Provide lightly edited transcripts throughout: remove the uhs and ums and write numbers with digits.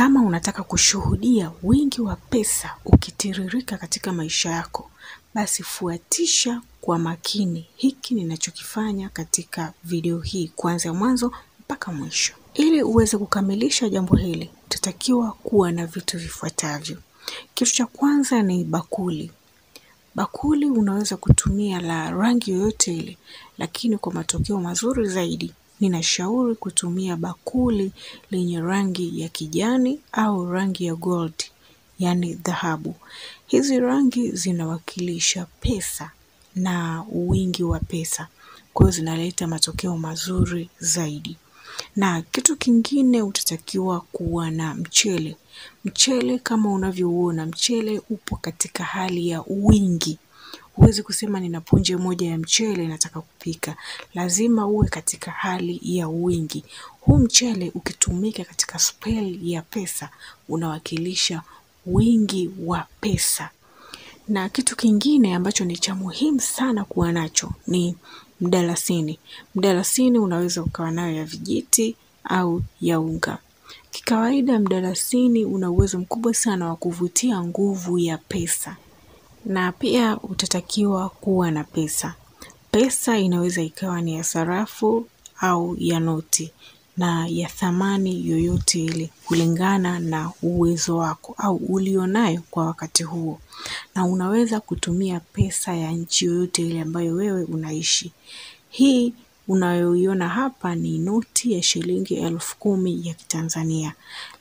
Kama unataka kushuhudia wingi wa pesa ukitiririka katika maisha yako, basi fuatisha kwa makini hiki ninachokifanya katika video hii kuanzia mwanzo mpaka mwisho. Ili uweze kukamilisha jambo hili, tutatakiwa kuwa na vitu vifuatavyo. Kitu cha kwanza ni bakuli. Bakuli unaweza kutumia la rangi yoyote ile, lakini kwa matokeo mazuri zaidi ninashauri kutumia bakuli lenye rangi ya kijani au rangi ya gold, yani dhahabu. Hizi rangi zinawakilisha pesa na wingi wa pesa, kwa hiyo zinaleta matokeo mazuri zaidi. Na kitu kingine utatakiwa kuwa na mchele. Mchele kama unavyoona, mchele upo katika hali ya wingi. Huwezi kusema nina punje moja ya mchele nataka kupika. Lazima uwe katika hali ya wingi. Huu mchele ukitumika katika spell ya pesa unawakilisha wingi wa pesa. Na kitu kingine ambacho ni cha muhimu sana kuwa nacho ni mdalasini. Mdalasini unaweza ukawa nayo ya vijiti au ya unga. Kikawaida mdalasini una uwezo mkubwa sana wa kuvutia nguvu ya pesa. Na pia utatakiwa kuwa na pesa. Pesa inaweza ikawa ni ya sarafu au ya noti, na ya thamani yoyote ile kulingana na uwezo wako au ulionayo kwa wakati huo. Na unaweza kutumia pesa ya nchi yoyote ile ambayo wewe unaishi. Hii unayoiona hapa ni noti ya shilingi 10,000 ya Tanzania.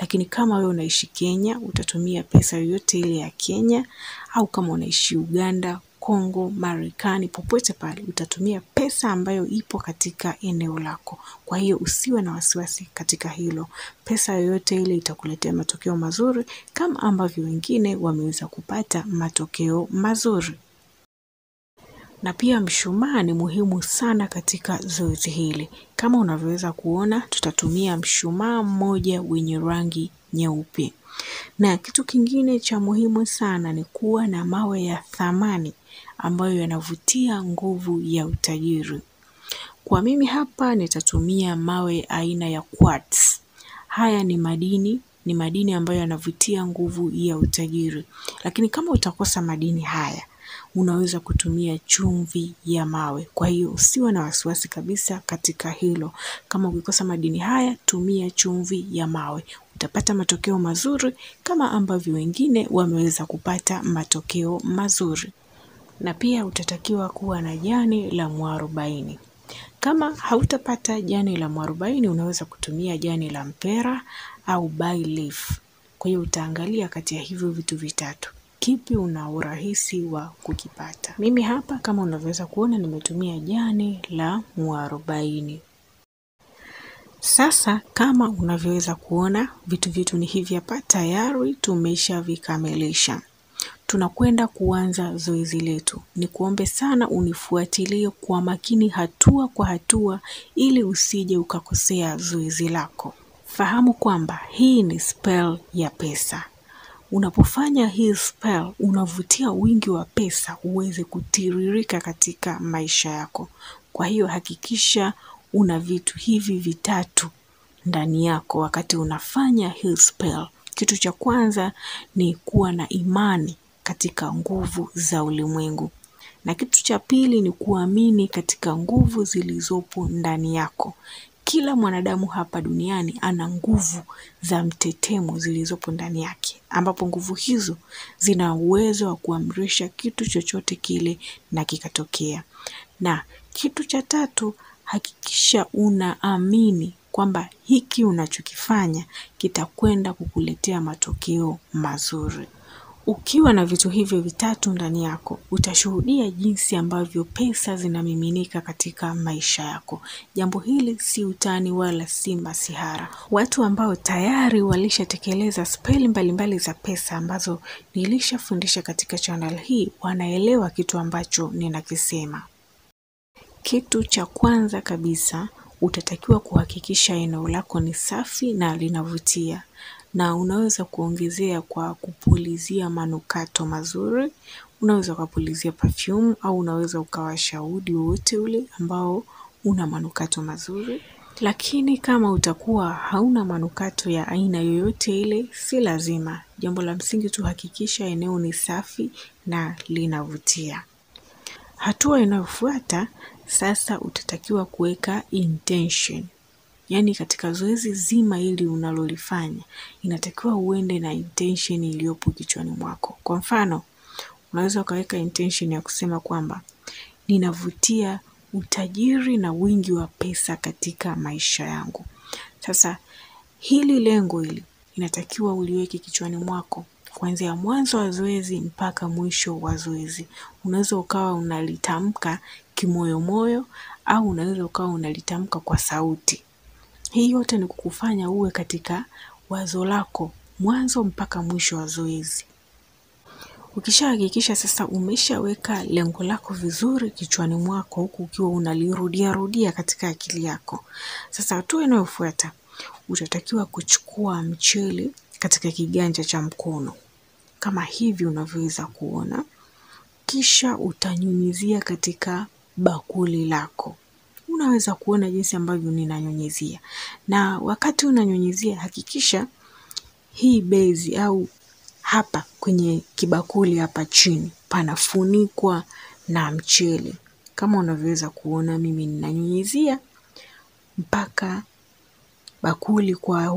Lakini kama wewe unaishi Kenya, utatumia pesa yoyote ile ya Kenya, au kama unaishi Uganda, Kongo, Marekani, popote pale utatumia pesa ambayo ipo katika eneo lako. Kwa hiyo usiwe na wasiwasi katika hilo. Pesa yoyote ile itakuletea matokeo mazuri kama ambavyo wengine wameweza kupata matokeo mazuri. Na pia mshumaa ni muhimu sana katika zoezi hili. Kama unavyoweza kuona, tutatumia mshumaa mmoja wenye rangi nyeupe. Na kitu kingine cha muhimu sana ni kuwa na mawe ya thamani ambayo yanavutia nguvu ya utajiri. Kwa mimi hapa nitatumia mawe aina ya quartz. Haya ni madini ambayo yanavutia nguvu ya utajiri. Lakini kama utakosa madini haya, unaweza kutumia chumvi ya mawe. Kwa hiyo usiwe na wasiwasi kabisa katika hilo. Kama ukikosa madini haya, tumia chumvi ya mawe. Utapata matokeo mazuri kama ambavyo wengine wameweza kupata matokeo mazuri. Na pia utatakiwa kuwa na jani la mwarobaini. Kama hautapata jani la mwarobaini, unaweza kutumia jani la mpera au bay leaf. Kwa hiyo utaangalia kati ya hivyo vitu vitatu, kipi una urahisi wa kukipata. Mimi hapa kama unaweza kuona nimetumia jani la mwarobaini. Sasa kama unavyoweza kuona vitu vyetu ni hivi hapa, tayari tumeshavikamilisha. Tunakwenda kuanza zoezi letu. Nikuombe sana unifuatilie kwa makini hatua kwa hatua ili usije ukakosea zoezi lako. Fahamu kwamba hii ni spell ya pesa. Unapofanya hii spell unavutia wingi wa pesa uweze kutiririka katika maisha yako. Kwa hiyo hakikisha una vitu hivi vitatu ndani yako wakati unafanya hii spell. Kitu cha kwanza ni kuwa na imani katika nguvu za ulimwengu. Na kitu cha pili ni kuamini katika nguvu zilizopo ndani yako. Kila mwanadamu hapa duniani ana nguvu za mtetemo zilizopo ndani yake, ambapo nguvu hizo zina uwezo wa kuamrisha kitu chochote kile na kikatokea. Na kitu cha tatu, hakikisha unaamini kwamba hiki unachokifanya kitakwenda kukuletea matokeo mazuri. Ukiwa na vitu hivyo vitatu ndani yako, utashuhudia jinsi ambavyo pesa zinamiminika katika maisha yako. Jambo hili si utani wala si masihara. Watu ambao tayari walishatekeleza spell mbalimbali za pesa ambazo nilishafundisha katika channel hii wanaelewa kitu ambacho ninakisema. Kitu cha kwanza kabisa, utatakiwa kuhakikisha eneo lako ni safi na linavutia. Na unaweza kuongezea kwa kupulizia manukato mazuri, unaweza kupulizia perfume, au unaweza ukawasha udi wote ule ambao una manukato mazuri. Lakini kama utakuwa hauna manukato ya aina yoyote ile, si lazima. Jambo la msingi tu hakikisha eneo ni safi na linavutia. Hatua inayofuata sasa utatakiwa kuweka intention. Yani katika zoezi zima ili unalolifanya, inatakiwa uende na intention iliyopo kichwani mwako. Kwa mfano, unaweza ukaweka intention ya kusema kwamba ninavutia utajiri na wingi wa pesa katika maisha yangu. Sasa hili lengo hili inatakiwa uliweke kichwani mwako kuanzia mwanzo wa zoezi mpaka mwisho wa zoezi. Unaweza ukawa unalitamka kimoyomoyo au unaweza ukawa unalitamka kwa sauti. Hii yote ni kukufanya uwe katika wazo lako mwanzo mpaka mwisho wa zoezi. Ukishahakikisha sasa umeshaweka lengo lako vizuri kichwani mwako huku ukiwa unalirudia rudia katika akili yako. Sasa hatua inayofuata utatakiwa kuchukua mchele katika kiganja cha mkono kama hivi unavyoweza kuona, kisha utanyunyizia katika bakuli lako. Unaweza kuona jinsi ambavyo ninanyunyizia, na wakati unanyunyizia hakikisha hii base au hapa kwenye kibakuli hapa chini panafunikwa na mchele. Kama unavyoweza kuona mimi ninanyunyizia mpaka bakuli kwa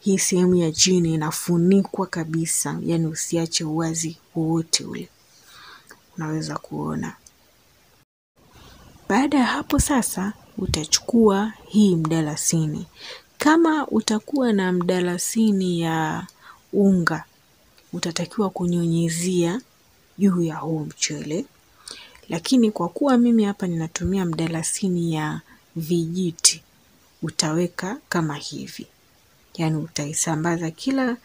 hii sehemu ya chini inafunikwa kabisa, yani usiache uwazi wowote ule. Unaweza kuona. Baada ya hapo sasa utachukua hii mdalasini. Kama utakuwa na mdalasini ya unga utatakiwa kunyunyizia juu ya huu mchele. Lakini kwa kuwa mimi hapa ninatumia mdalasini ya vijiti, utaweka kama hivi. Yani utaisambaza kila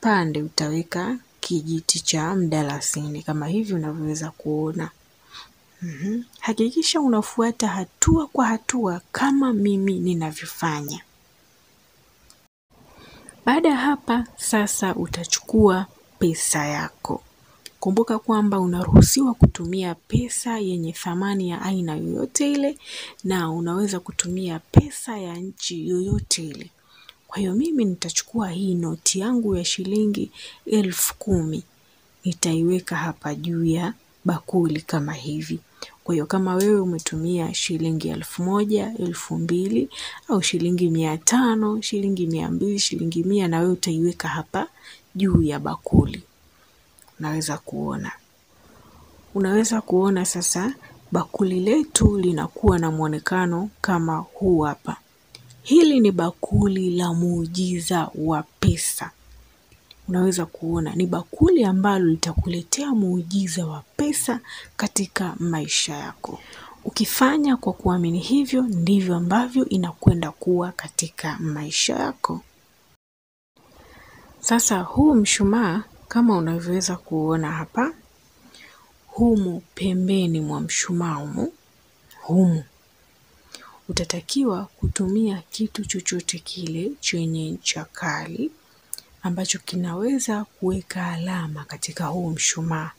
pande, utaweka kijiti cha mdalasini kama hivi unavyoweza kuona. Hakikisha unafuata hatua kwa hatua kama mimi ninavyofanya. Baada hapa sasa utachukua pesa yako. Kumbuka kwamba unaruhusiwa kutumia pesa yenye thamani ya aina yoyote ile na unaweza kutumia pesa ya nchi yoyote ile. Kwa hiyo mimi nitachukua hii noti yangu ya shilingi 10,000. Nitaiweka hapa juu ya bakuli kama hivi. Kwa hiyo kama wewe umetumia shilingi 1,000, 2,000 au shilingi 500, shilingi 200, shilingi 100 na wewe utaiweka hapa juu ya bakuli. Unaweza kuona. Unaweza kuona sasa bakuli letu linakuwa na muonekano kama huu hapa. Hili ni bakuli la muujiza wa pesa. Unaweza kuona ni bakuli ambalo litakuletea muujiza wa pesa katika maisha yako. Ukifanya kwa kuamini hivyo ndivyo ambavyo inakwenda kuwa katika maisha yako. Sasa huu mshumaa kama unavyoweza kuona hapa, humu pembeni mwa mshumaa humu utatakiwa kutumia kitu chochote kile chenye ncha kali ambacho kinaweza kuweka alama katika huu mshumaa,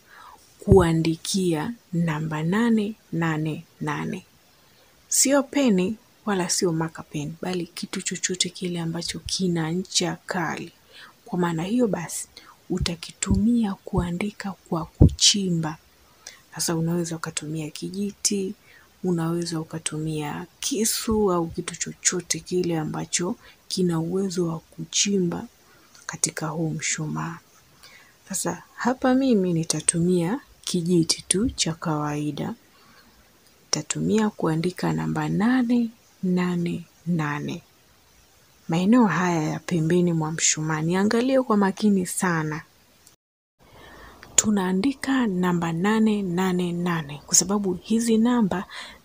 kuandikia namba 888. Sio peni wala sio maka peni, bali kitu chochote kile ambacho kina ncha kali. Kwa maana hiyo basi utakitumia kuandika kwa kuchimba. Sasa unaweza ukatumia kijiti, unaweza ukatumia kisu au kitu chochote kile ambacho kina uwezo wa kuchimba katika huu mshumaa. Sasa hapa mimi nitatumia kijiti tu cha kawaida. Nitatumia kuandika namba 888. Maeneo haya ya pembeni mwa mshumaa niangalie kwa makini sana. Tunaandika namba 888 kwa sababu hizi namba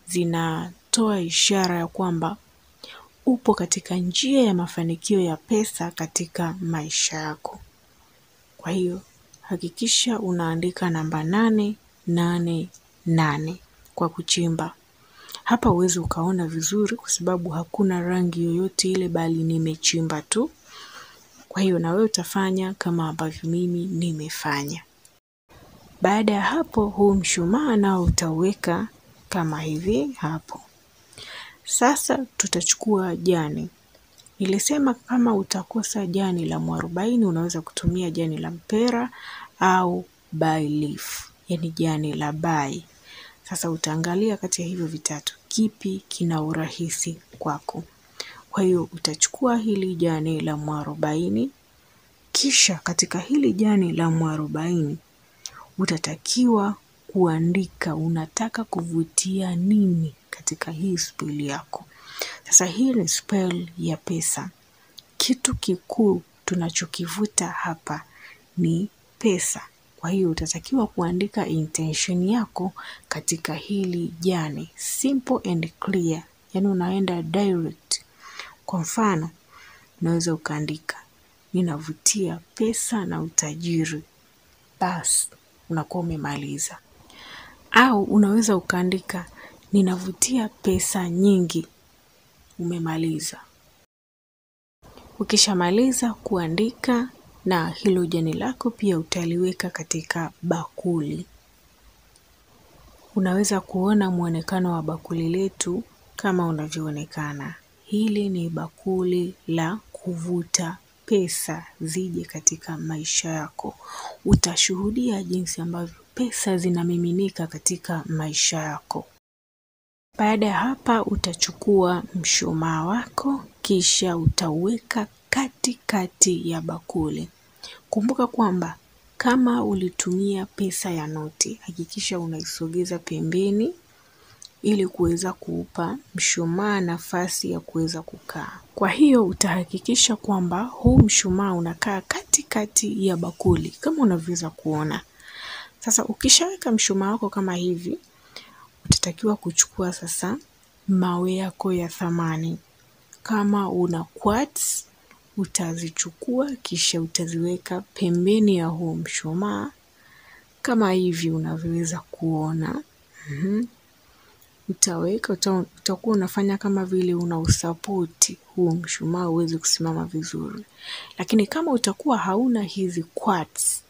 zinatoa ishara ya kwamba upo katika njia ya mafanikio ya pesa katika maisha yako. Kwa hiyo hakikisha unaandika namba 888 kwa kuchimba. Hapa uweze ukaona vizuri kwa sababu hakuna rangi yoyote ile bali nimechimba tu. Kwa hiyo na wewe utafanya kama ambavyo mimi nimefanya. Baada ya hapo huu mshumaa nao utaweka kama hivi hapo. Sasa tutachukua jani. Nilisema kama utakosa jani la mwarubaini unaweza kutumia jani la mpera au bay leaf, yani jani la bay. Sasa utaangalia kati ya hivyo vitatu kipi kina urahisi kwako. Kwa hiyo utachukua hili jani la mwarubaini, kisha katika hili jani la mwarubaini utatakiwa kuandika unataka kuvutia nini katika hii spell yako. Sasa hii ni spell ya pesa. Kitu kikuu tunachokivuta hapa ni pesa. Kwa hiyo utatakiwa kuandika intention yako katika hili jani. Simple and clear. Yani unaenda direct. Kwa mfano, unaweza ukaandika ninavutia pesa na utajiri. Bas, unakuwa umemaliza. Au unaweza ukaandika ninavutia pesa nyingi. Umemaliza. Ukishamaliza kuandika na hilo jani lako pia utaliweka katika bakuli. Unaweza kuona muonekano wa bakuli letu kama unavyoonekana. Hili ni bakuli la kuvuta pesa zije katika maisha yako. Utashuhudia jinsi ambavyo pesa zinamiminika katika maisha yako. Baada ya hapa utachukua mshumaa wako kisha utaweka katikati ya bakuli. Kumbuka kwamba kama ulitumia pesa ya noti, hakikisha unaisogeza pembeni ili kuweza kuupa mshumaa nafasi ya kuweza kukaa. Kwa hiyo utahakikisha kwamba huu mshumaa unakaa katikati ya bakuli kama unavyoweza kuona. Sasa ukishaweka mshumaa wako kama hivi, utatakiwa kuchukua sasa mawe yako ya thamani. Kama una quartz utazichukua kisha utaziweka pembeni ya huo mshumaa kama hivi unavyoweza kuona. Utaweka, utakuwa unafanya kama vile unausapoti huo mshumaa uweze kusimama vizuri. Lakini kama utakuwa hauna hizi quartz,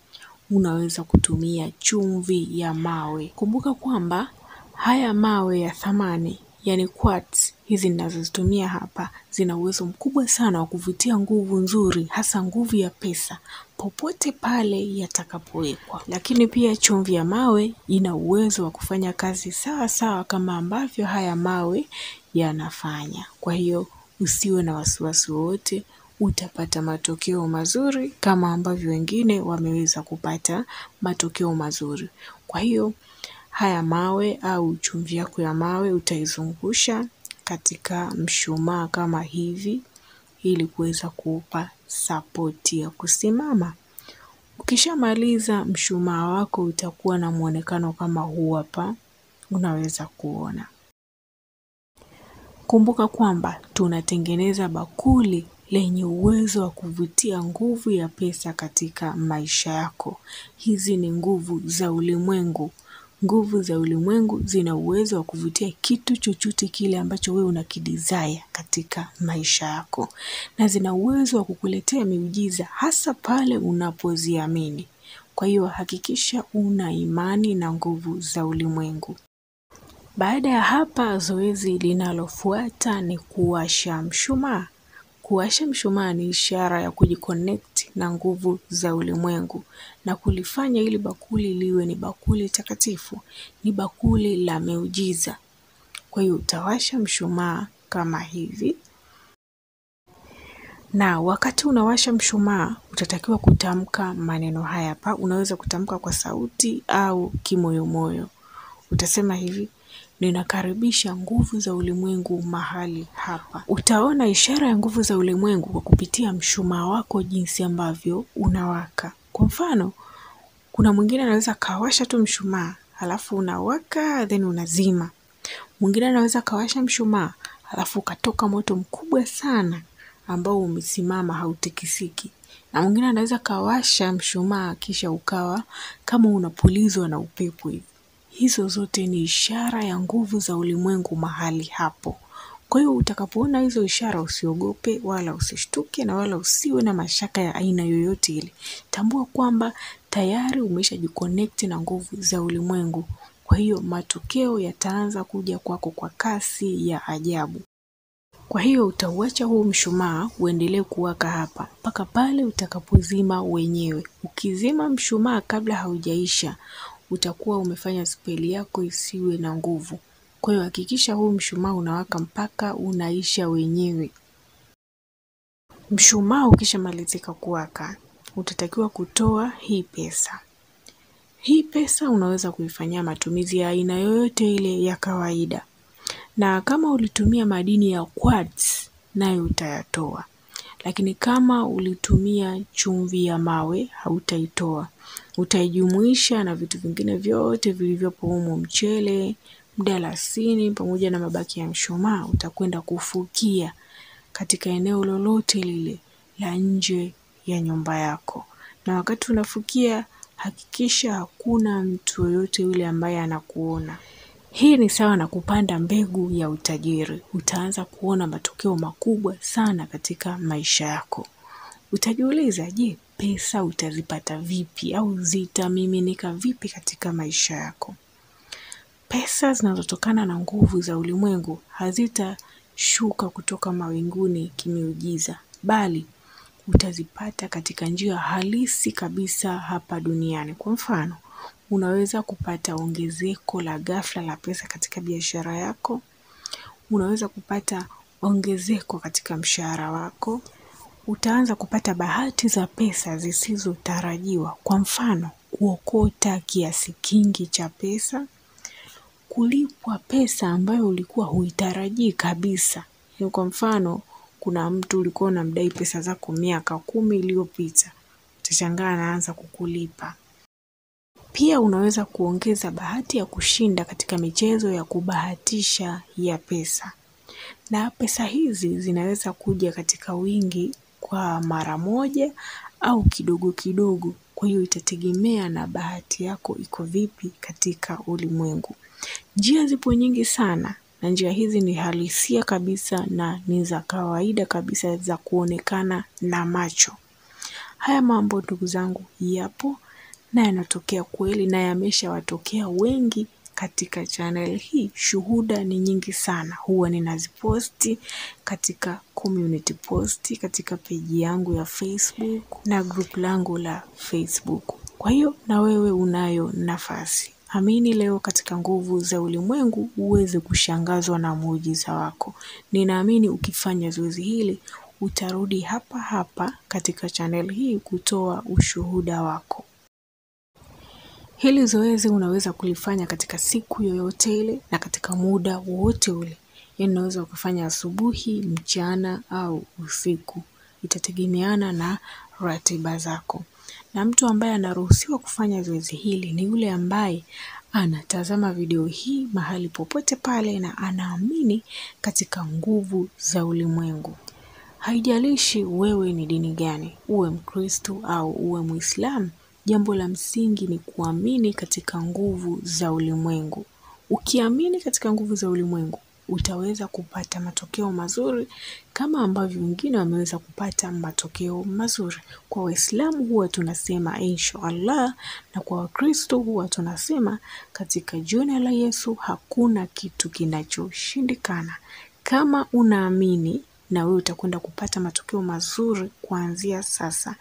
unaweza kutumia chumvi ya mawe. Kumbuka kwamba haya mawe ya thamani, yani quartz, hizi ninazozitumia hapa, zina uwezo mkubwa sana wa kuvutia nguvu nzuri, hasa nguvu ya pesa, popote pale yatakapowekwa. Lakini pia chumvi ya mawe ina uwezo wa kufanya kazi sawa sawa kama ambavyo haya mawe yanafanya. Kwa hiyo usiwe na wasiwasi wote, utapata matokeo mazuri kama ambavyo wengine wameweza kupata matokeo mazuri. Kwa hiyo haya mawe au chumvi yako ya mawe utaizungusha katika mshumaa kama hivi ili kuweza kuupa support ya kusimama. Ukishamaliza mshumaa wako utakuwa na muonekano kama huu hapa unaweza kuona. Kumbuka kwamba tunatengeneza bakuli lenye uwezo wa kuvutia nguvu ya pesa katika maisha yako. Hizi ni nguvu za ulimwengu. Nguvu za ulimwengu zina uwezo wa kuvutia kitu chochote kile ambacho wewe unakidesire katika maisha yako. Na zina uwezo wa kukuletea miujiza hasa pale unapoziamini. Kwa hiyo hakikisha una imani na nguvu za ulimwengu. Baada ya hapa zoezi linalofuata ni kuwasha mshumaa. Kuwasha mshumaa ni ishara ya kujiconnect na nguvu za ulimwengu na kulifanya ili bakuli liwe ni bakuli takatifu, ni bakuli la miujiza. Kwa hiyo utawasha mshumaa kama hivi. Na wakati unawasha mshumaa, utatakiwa kutamka maneno haya hapa. Unaweza kutamka kwa sauti au kimoyomoyo. Utasema hivi: ninakaribisha nguvu za ulimwengu mahali hapa. Utaona ishara ya nguvu za ulimwengu kwa kupitia mshumaa wako jinsi ambavyo unawaka. Kwa mfano, kuna mwingine anaweza kawasha tu mshumaa, halafu unawaka then unazima. Mwingine anaweza kawasha mshumaa, halafu ukatoka moto mkubwa sana ambao umesimama hautikisiki. Na mwingine anaweza kawasha mshumaa kisha ukawa kama unapulizwa na upepo hivi. Hizo zote ni ishara ya nguvu za ulimwengu mahali hapo. Kwa hiyo utakapoona hizo ishara usiogope wala usishtuke na wala usiwe na mashaka ya aina yoyote ile. Tambua kwamba tayari umeshajiconnect na nguvu za ulimwengu. Kwa hiyo matokeo yataanza kuja kwako kwa kasi ya ajabu. Kwa hiyo utauacha huu mshumaa uendelee kuwaka hapa mpaka pale utakapozima wenyewe. Ukizima mshumaa kabla haujaisha, utakuwa umefanya speli yako isiwe na nguvu. Kwa hiyo hakikisha huu mshumaa unawaka mpaka unaisha wenyewe. Mshumaa ukishamalizika kuwaka, utatakiwa kutoa hii pesa. Hii pesa unaweza kuifanyia matumizi ya aina yoyote ile ya kawaida. Na kama ulitumia madini ya quartz, nayo utayatoa. Lakini kama ulitumia chumvi ya mawe, hautaitoa. Utaijumuisha na vitu vingine vyote vilivyopo humo, mchele, mdalasini pamoja na mabaki ya mshumaa, utakwenda kufukia katika eneo lolote lile la nje ya nyumba yako. Na wakati unafukia, hakikisha hakuna mtu yoyote yule ambaye anakuona. Hii ni sawa na kupanda mbegu ya utajiri. Utaanza kuona matokeo makubwa sana katika maisha yako. Utajiuliza, je, pesa utazipata vipi au zitamiminika vipi katika maisha yako? Pesa zinazotokana na nguvu za ulimwengu hazitashuka kutoka mawinguni kimiujiza, bali utazipata katika njia halisi kabisa hapa duniani. Kwa mfano, unaweza kupata ongezeko la ghafla la pesa katika biashara yako. Unaweza kupata ongezeko katika mshahara wako. Utaanza kupata bahati za pesa zisizotarajiwa. Kwa mfano, kuokota kiasi kingi cha pesa, kulipwa pesa ambayo ulikuwa huitarajii kabisa. Kwa mfano, kuna mtu ulikuwa unamdai pesa zako miaka 10 iliyopita, utashangaa anaanza kukulipa. Pia unaweza kuongeza bahati ya kushinda katika michezo ya kubahatisha ya pesa. Na pesa hizi zinaweza kuja katika wingi kwa mara moja au kidogo kidogo. Kwa hiyo itategemea na bahati yako iko vipi katika ulimwengu. Njia zipo nyingi sana, na njia hizi ni halisia kabisa na ni za kawaida kabisa za kuonekana na macho. Haya mambo ndugu zangu yapo na yanatokea kweli na yameshawatokea wengi katika channel hii. Shuhuda ni nyingi sana. Huwa ninaziposti katika community posti, katika page yangu ya Facebook na group langu la Facebook. Kwa hiyo na wewe unayo nafasi. Amini leo katika nguvu za ulimwengu uweze kushangazwa na muujiza wako. Ninaamini ukifanya zoezi hili utarudi hapa hapa katika channel hii kutoa ushuhuda wako. Hili zoezi unaweza kulifanya katika siku yoyote ile na katika muda wowote ule. Unaweza kufanya asubuhi, mchana au usiku. Itategemeana na ratiba zako. Na mtu ambaye anaruhusiwa kufanya zoezi hili ni yule ambaye anatazama video hii mahali popote pale na anaamini katika nguvu za ulimwengu. Haijalishi wewe ni dini gani, uwe Mkristo au uwe Muislamu, jambo la msingi ni kuamini katika nguvu za ulimwengu. Ukiamini katika nguvu za ulimwengu, utaweza kupata matokeo mazuri kama ambavyo wengine wameweza kupata matokeo mazuri. Kwa Waislamu huwa tunasema inshallah, na kwa Wakristo huwa tunasema katika jina la Yesu hakuna kitu kinachoshindikana. Kama unaamini, na wewe utakwenda kupata matokeo mazuri kuanzia sasa.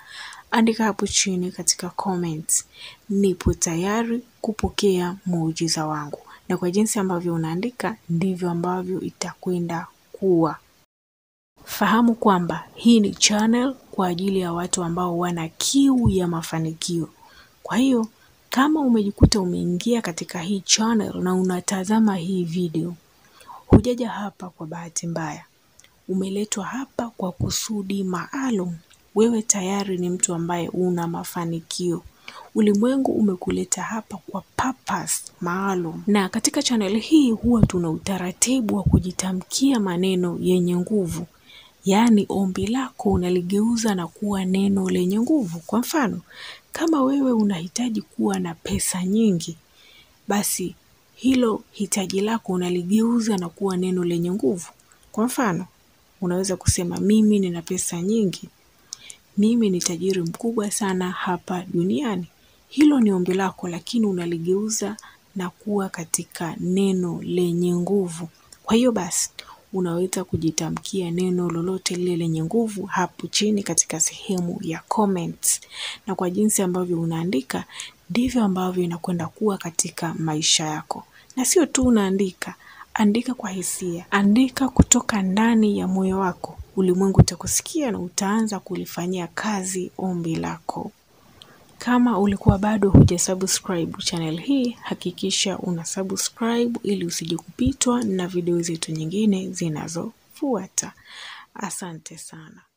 Andika hapo chini katika comments, nipo tayari kupokea muujiza wangu. Na kwa jinsi ambavyo unaandika, ndivyo ambavyo itakwenda kuwa. Fahamu kwamba hii ni channel kwa ajili ya watu ambao wana kiu ya mafanikio. Kwa hiyo, kama umejikuta umeingia katika hii channel na unatazama hii video, hujaja hapa kwa bahati mbaya. Umeletwa hapa kwa kusudi maalum. Wewe tayari ni mtu ambaye una mafanikio. Ulimwengu umekuleta hapa kwa purpose maalum. Na katika channel hii huwa tuna utaratibu wa kujitamkia maneno yenye nguvu. Yaani ombi lako unaligeuza na kuwa neno lenye nguvu. Kwa mfano, kama wewe unahitaji kuwa na pesa nyingi, basi hilo hitaji lako unaligeuza na kuwa neno lenye nguvu. Kwa mfano, unaweza kusema mimi nina pesa nyingi. Mimi ni tajiri mkubwa sana hapa duniani. Hilo ni ombi lako, lakini unaligeuza na kuwa katika neno lenye nguvu. Kwa hiyo basi, unaweza kujitamkia neno lolote lile lenye nguvu hapo chini katika sehemu ya comments. Na kwa jinsi ambavyo unaandika, ndivyo ambavyo inakwenda kuwa katika maisha yako. Na sio tu unaandika, andika kwa hisia, andika kutoka ndani ya moyo wako. Ulimwengu utakusikia na utaanza kulifanyia kazi ombi lako. Kama ulikuwa bado hujasubscribe channel hii, hakikisha unasubscribe ili usije kupitwa na video zetu nyingine zinazofuata. Asante sana.